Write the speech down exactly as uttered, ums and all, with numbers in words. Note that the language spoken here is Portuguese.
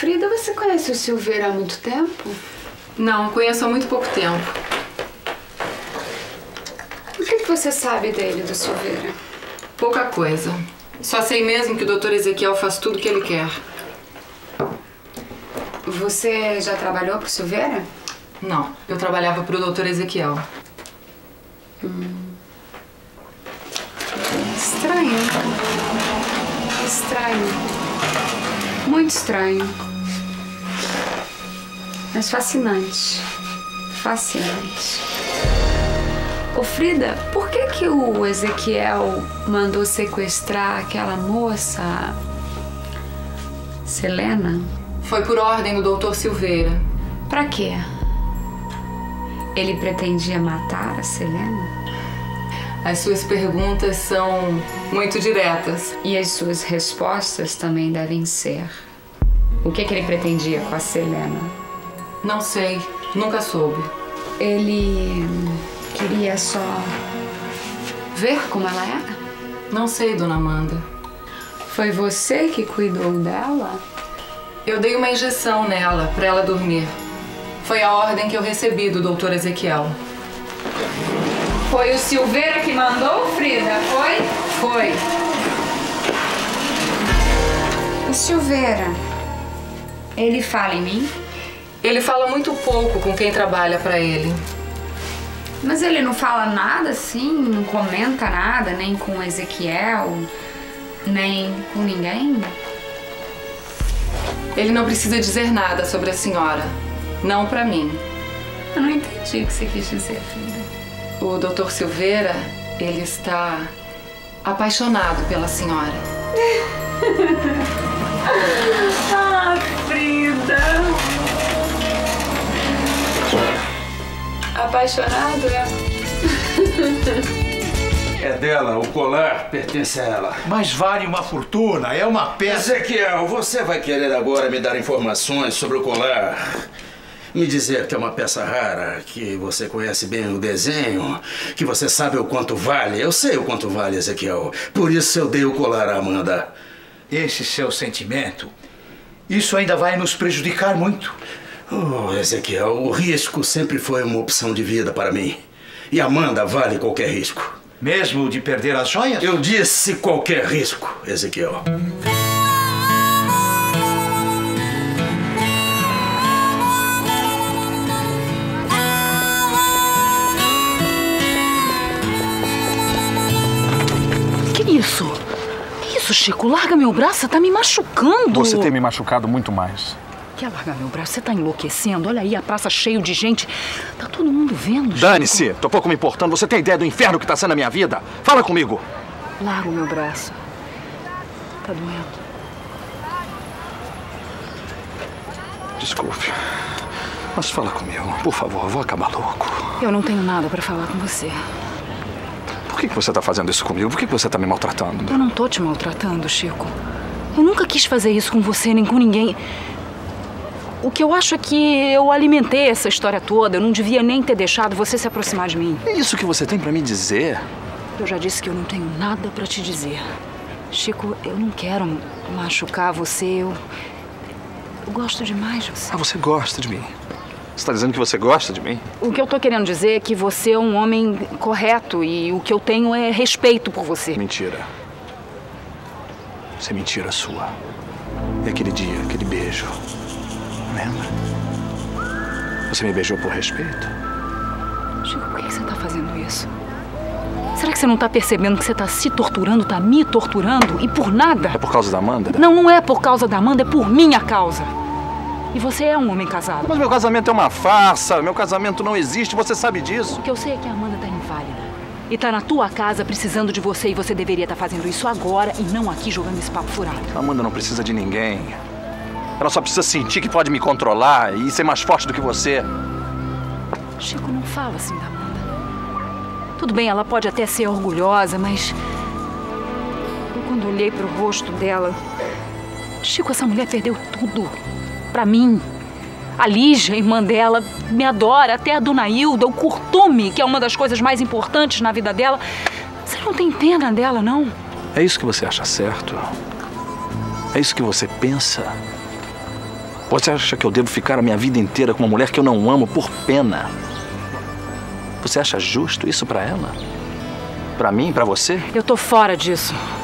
Frida, você conhece o Silveira há muito tempo? Não, conheço há muito pouco tempo. O que você sabe dele, do Silveira? Pouca coisa. Só sei mesmo que o doutor Ezequiel faz tudo o que ele quer. Você já trabalhou para o Silveira? Não, eu trabalhava para o doutor Ezequiel. Hum. Estranho. Estranho. Muito estranho. Mas fascinante. Fascinante. Ô Frida, por que que o Ezequiel mandou sequestrar aquela moça, Selena? Foi por ordem do doutor Silveira. Pra quê? Ele pretendia matar a Selena? As suas perguntas são muito diretas. E as suas respostas também devem ser. O que, que ele pretendia com a Selena? Não sei. Nunca soube. Ele queria só ver como ela era? Não sei, dona Amanda. Foi você que cuidou dela? Eu dei uma injeção nela pra ela dormir. Foi a ordem que eu recebi do doutor Ezequiel. Foi o Silveira que mandou, Frida? Foi? Foi. O Silveira, ele fala em mim? Ele fala muito pouco com quem trabalha pra ele. Mas ele não fala nada assim? Não comenta nada, nem com o Ezequiel, nem com ninguém? Ele não precisa dizer nada sobre a senhora. Não pra mim. Eu não entendi o que você quis dizer, Frida. O doutor Silveira, ele está apaixonado pela senhora. Ah, Frida! Apaixonado, é? É dela, o colar pertence a ela. Mas vale uma fortuna, é uma peça... Ezequiel, você vai querer agora me dar informações sobre o colar? Me dizer que é uma peça rara, que você conhece bem o desenho, que você sabe o quanto vale. Eu sei o quanto vale, Ezequiel. Por isso eu dei o colar à Amanda. Esse seu sentimento, isso ainda vai nos prejudicar muito. Oh, Ezequiel, o risco sempre foi uma opção de vida para mim. E Amanda vale qualquer risco. Mesmo de perder as joias? Eu disse qualquer risco, Ezequiel. Isso? Isso, Chico? Larga meu braço, você tá me machucando. Você tem me machucado muito mais. Quer largar meu braço? Você tá enlouquecendo. Olha aí a praça cheia de gente. Tá todo mundo vendo, Chico. Dane-se, tô pouco me importando. Você tem ideia do inferno que tá sendo a minha vida? Fala comigo. Larga o meu braço. Tá doendo. Desculpe, mas fala comigo. Por favor, eu vou acabar louco. Eu não tenho nada pra falar com você. Por que você está fazendo isso comigo? Por que você está me maltratando? Eu não tô te maltratando, Chico. Eu nunca quis fazer isso com você, nem com ninguém. O que eu acho é que eu alimentei essa história toda. Eu não devia nem ter deixado você se aproximar de mim. É isso que você tem para me dizer? Eu já disse que eu não tenho nada para te dizer. Chico, eu não quero machucar você. Eu, eu gosto demais de você. Ah, você gosta de mim? Você está dizendo que você gosta de mim? O que eu estou querendo dizer é que você é um homem correto e o que eu tenho é respeito por você. Mentira. Isso é mentira sua. E aquele dia, aquele beijo. Lembra? Você me beijou por respeito? Chico, por que você está fazendo isso? Será que você não está percebendo que você está se torturando, está me torturando e por nada? É por causa da Amanda? Não, não é por causa da Amanda, é por minha causa. E você é um homem casado. Mas meu casamento é uma farsa, meu casamento não existe, você sabe disso. O que eu sei é que a Amanda tá inválida. E tá na tua casa precisando de você e você deveria estar fazendo isso agora e não aqui jogando esse papo furado. A Amanda não precisa de ninguém. Ela só precisa sentir que pode me controlar e ser mais forte do que você. Chico, não fala assim da Amanda. Tudo bem, ela pode até ser orgulhosa, mas... Eu, quando olhei pro rosto dela... Chico, essa mulher perdeu tudo. Pra mim, a Lígia, irmã dela, me adora, até a dona Hilda, o curtume, que é uma das coisas mais importantes na vida dela. Você não tem pena dela, não? É isso que você acha certo? É isso que você pensa? Você acha que eu devo ficar a minha vida inteira com uma mulher que eu não amo por pena? Você acha justo isso pra ela? Pra mim, pra você? Eu tô fora disso.